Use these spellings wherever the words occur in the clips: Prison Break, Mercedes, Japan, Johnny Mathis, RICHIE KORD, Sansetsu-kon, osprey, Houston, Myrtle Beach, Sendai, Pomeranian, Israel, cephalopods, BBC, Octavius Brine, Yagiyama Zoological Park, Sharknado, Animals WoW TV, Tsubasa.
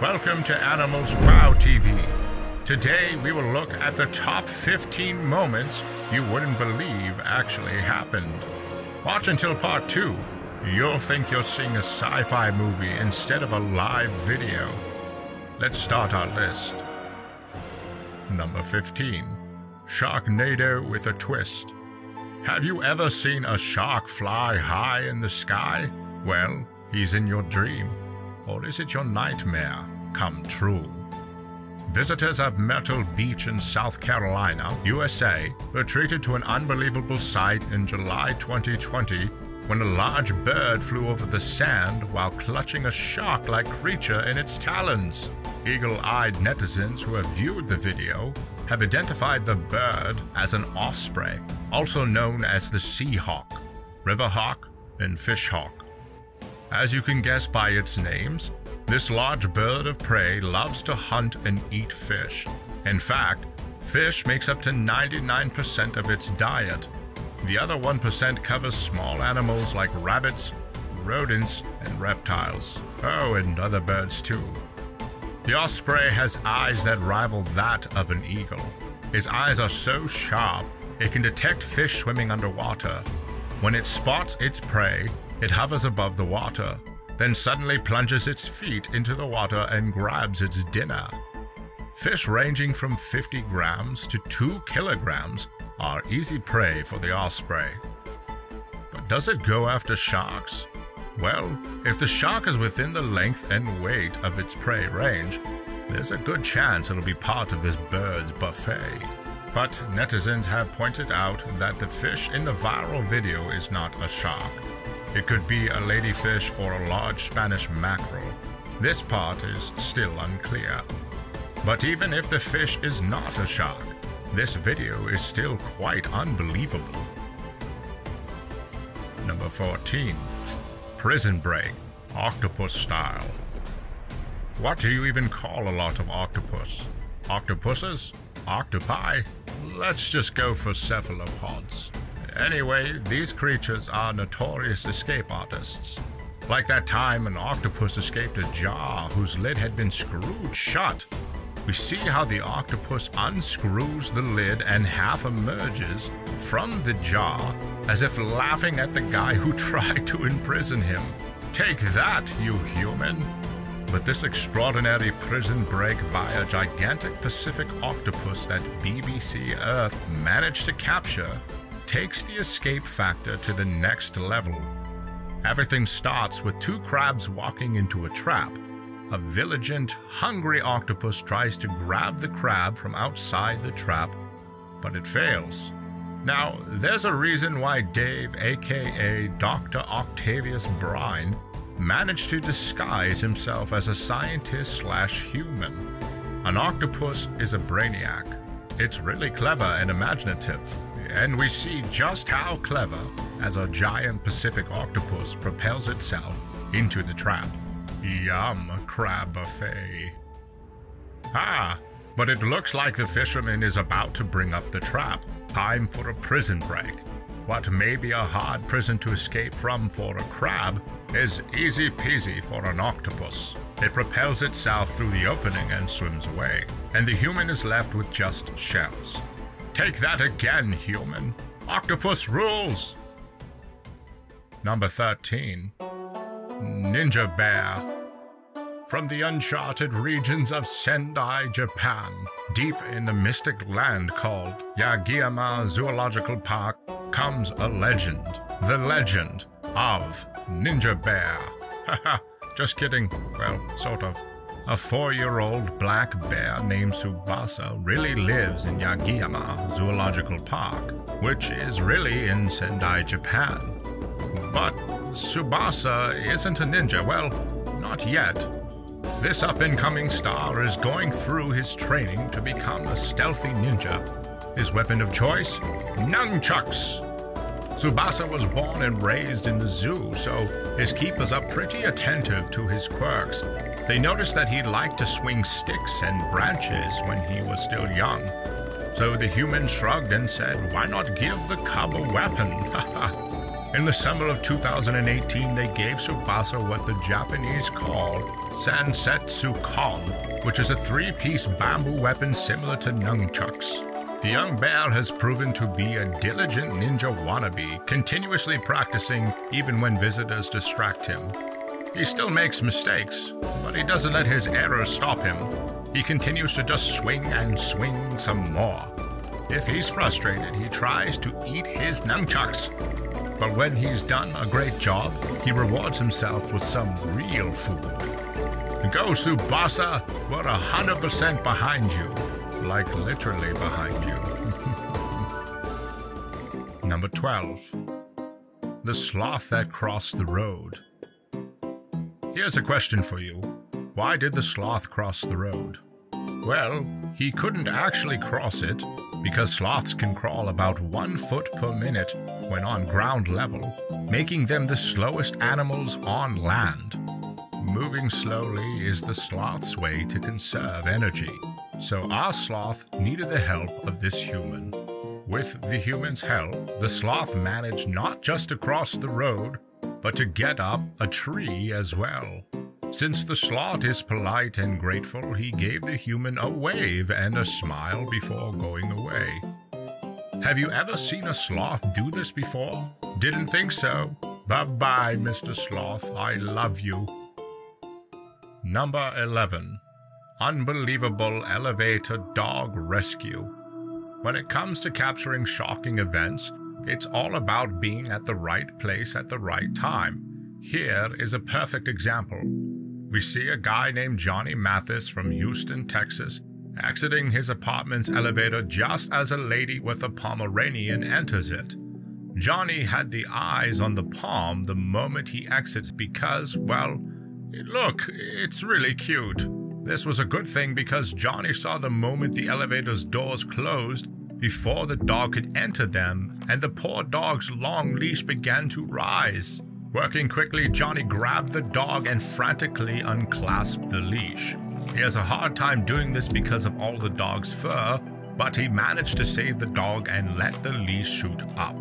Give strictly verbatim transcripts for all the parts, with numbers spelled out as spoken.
Welcome to Animals WoW T V. Today we will look at the top fifteen moments you wouldn't believe actually happened. Watch until part two. You'll think you're seeing a sci-fi movie instead of a live video. Let's start our list. Number fifteen. Sharknado with a twist. Have you ever seen a shark fly high in the sky? Well, he's in your dream. Or is it your nightmare come true? Visitors of Myrtle Beach in South Carolina, U S A, were treated to an unbelievable sight in July twenty twenty when a large bird flew over the sand while clutching a shark-like creature in its talons. Eagle-eyed netizens who have viewed the video have identified the bird as an osprey, also known as the sea hawk, river hawk, and fish hawk. As you can guess by its names, this large bird of prey loves to hunt and eat fish. In fact, fish makes up to ninety-nine percent of its diet. The other one percent covers small animals like rabbits, rodents, and reptiles. Oh, and other birds too. The osprey has eyes that rival that of an eagle. His eyes are so sharp, it can detect fish swimming underwater. When it spots its prey, it hovers above the water, then suddenly plunges its feet into the water and grabs its dinner. Fish ranging from fifty grams to two kilograms are easy prey for the osprey. But does it go after sharks? Well, if the shark is within the length and weight of its prey range, there's a good chance it'll be part of this bird's buffet. But netizens have pointed out that the fish in the viral video is not a shark. It could be a ladyfish or a large Spanish mackerel. This part is still unclear. But even if the fish is not a shark, this video is still quite unbelievable. Number fourteen. Prison Break, octopus style. What do you even call a lot of octopus? Octopuses? Octopi? Let's just go for cephalopods. Anyway, these creatures are notorious escape artists. Like that time an octopus escaped a jar whose lid had been screwed shut. We see how the octopus unscrews the lid and half emerges from the jar as if laughing at the guy who tried to imprison him. Take that, you human! But this extraordinary prison break by a gigantic Pacific octopus that B B C Earth managed to capture takes the escape factor to the next level. Everything starts with two crabs walking into a trap. A vigilant, hungry octopus tries to grab the crab from outside the trap, but it fails. Now, there's a reason why Dave, aka Doctor Octavius Brine, managed to disguise himself as a scientist slash human. An octopus is a brainiac. It's really clever and imaginative. And we see just how clever as a giant Pacific octopus propels itself into the trap. Yum, crab buffet. Ah, but it looks like the fisherman is about to bring up the trap. Time for a prison break. What may be a hard prison to escape from for a crab is easy peasy for an octopus. It propels itself through the opening and swims away, and the human is left with just shells. Take that again, human. Octopus rules! Number thirteen. Ninja Bear. From the uncharted regions of Sendai, Japan, deep in the mystic land called Yagiyama Zoological Park, comes a legend. The legend of Ninja Bear. Haha, just kidding. Well, sort of. A four-year-old black bear named Tsubasa really lives in Yagiyama Zoological Park, which is really in Sendai, Japan. But Tsubasa isn't a ninja, well, not yet. This up-and-coming star is going through his training to become a stealthy ninja. His weapon of choice? Nunchucks! Tsubasa was born and raised in the zoo, so his keepers are pretty attentive to his quirks. They noticed that he liked to swing sticks and branches when he was still young. So the human shrugged and said, "Why not give the cub a weapon?" In the summer of two thousand eighteen, they gave Tsubasa what the Japanese call Sansetsu-kon, which is a three-piece bamboo weapon similar to nunchucks. The young bear has proven to be a diligent ninja wannabe, continuously practicing even when visitors distract him. He still makes mistakes, but he doesn't let his errors stop him. He continues to just swing and swing some more. If he's frustrated, he tries to eat his nunchucks. But when he's done a great job, he rewards himself with some real food. Go, Tsubasa! We're one hundred percent behind you. Like literally behind you. Number twelve. The sloth that crossed the road. Here's a question for you. Why did the sloth cross the road? Well, he couldn't actually cross it because sloths can crawl about one foot per minute when on ground level, making them the slowest animals on land. Moving slowly is the sloth's way to conserve energy. So our sloth needed the help of this human. With the human's help, the sloth managed not just to cross the road, but to get up a tree as well. Since the sloth is polite and grateful, he gave the human a wave and a smile before going away. Have you ever seen a sloth do this before? Didn't think so. Bye-bye, Mister Sloth. I love you. Number eleven. Unbelievable elevator dog rescue. When it comes to capturing shocking events, it's all about being at the right place at the right time. Here is a perfect example. We see a guy named Johnny Mathis from Houston, Texas, exiting his apartment's elevator just as a lady with a Pomeranian enters it. Johnny had the eyes on the palm the moment he exits because, well, look, it's really cute. This was a good thing because Johnny saw the moment the elevator's doors closed before the dog could enter them, and the poor dog's long leash began to rise. Working quickly, Johnny grabbed the dog and frantically unclasped the leash. He has a hard time doing this because of all the dog's fur, but he managed to save the dog and let the leash shoot up.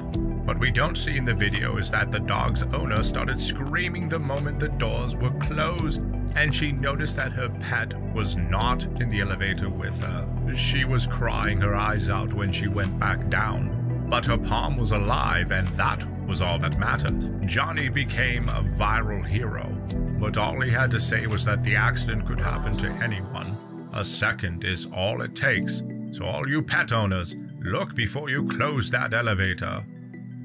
What we don't see in the video is that the dog's owner started screaming the moment the doors were closed, and she noticed that her pet was not in the elevator with her. She was crying her eyes out when she went back down, but her palm was alive, and that was all that mattered. Johnny became a viral hero, but all he had to say was that the accident could happen to anyone. A second is all it takes, so all you pet owners, look before you close that elevator.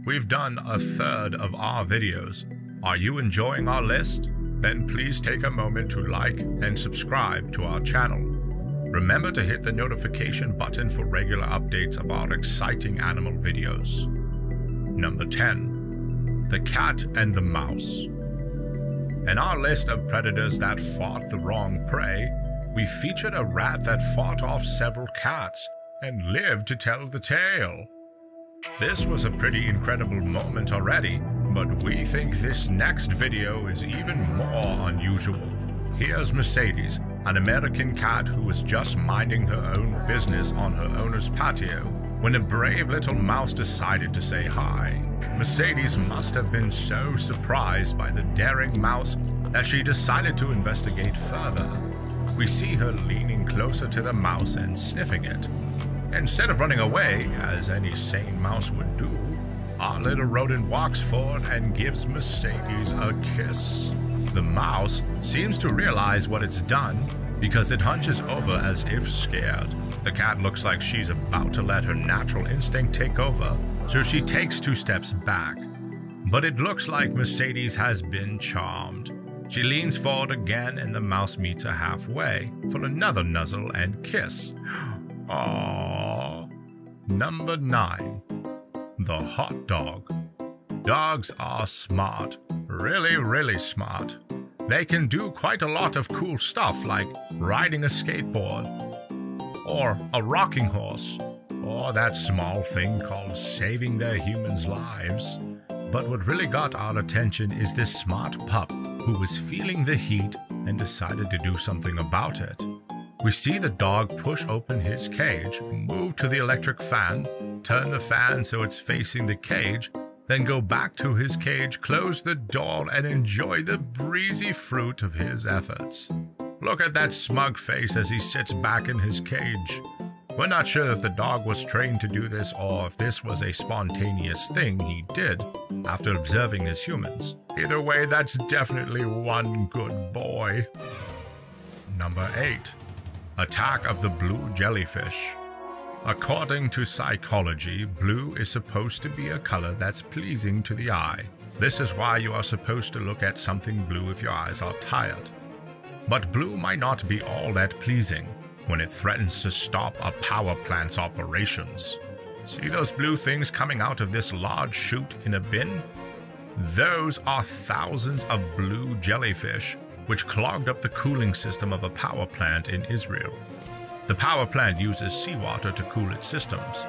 We've done a third of our videos. Are you enjoying our list? Then please take a moment to like and subscribe to our channel. Remember to hit the notification button for regular updates of our exciting animal videos. Number ten. The cat and the mouse. In our list of predators that fought the wrong prey, we featured a rat that fought off several cats and lived to tell the tale. This was a pretty incredible moment already, but we think this next video is even more unusual. Here's Mercedes, an American cat who was just minding her own business on her owner's patio when a brave little mouse decided to say hi. Mercedes must have been so surprised by the daring mouse that she decided to investigate further. We see her leaning closer to the mouse and sniffing it. Instead of running away, as any sane mouse would do, our little rodent walks forward and gives Mercedes a kiss. The mouse seems to realize what it's done because it hunches over as if scared. The cat looks like she's about to let her natural instinct take over, so she takes two steps back. But it looks like Mercedes has been charmed. She leans forward again and the mouse meets her halfway for another nuzzle and kiss. Aww. Number nine. The hot dog. Dogs are smart, really, really smart. They can do quite a lot of cool stuff like riding a skateboard, or a rocking horse, or that small thing called saving their humans' lives. But what really got our attention is this smart pup who was feeling the heat and decided to do something about it. We see the dog push open his cage, move to the electric fan, turn the fan so it's facing the cage, Then go back to his cage, close the door, and enjoy the breezy fruit of his efforts. Look at that smug face as he sits back in his cage. We're not sure if the dog was trained to do this or if this was a spontaneous thing he did after observing his humans. Either way, that's definitely one good boy. Number eight. Attack of the Blue Jellyfish. According to psychology, blue is supposed to be a color that's pleasing to the eye. This is why you are supposed to look at something blue if your eyes are tired. But blue might not be all that pleasing when it threatens to stop a power plant's operations. See those blue things coming out of this large chute in a bin? Those are thousands of blue jellyfish, which clogged up the cooling system of a power plant in Israel. The power plant uses seawater to cool its systems.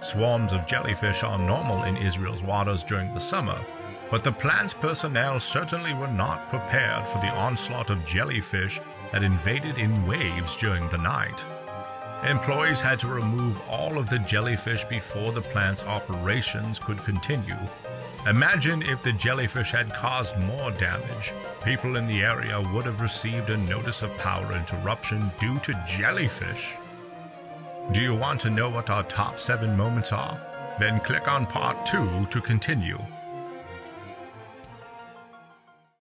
Swarms of jellyfish are normal in Israel's waters during the summer, but the plant's personnel certainly were not prepared for the onslaught of jellyfish that invaded in waves during the night. Employees had to remove all of the jellyfish before the plant's operations could continue. Imagine if the jellyfish had caused more damage. People in the area would have received a notice of power interruption due to jellyfish. Do you want to know what our top seven moments are? Then click on part two to continue.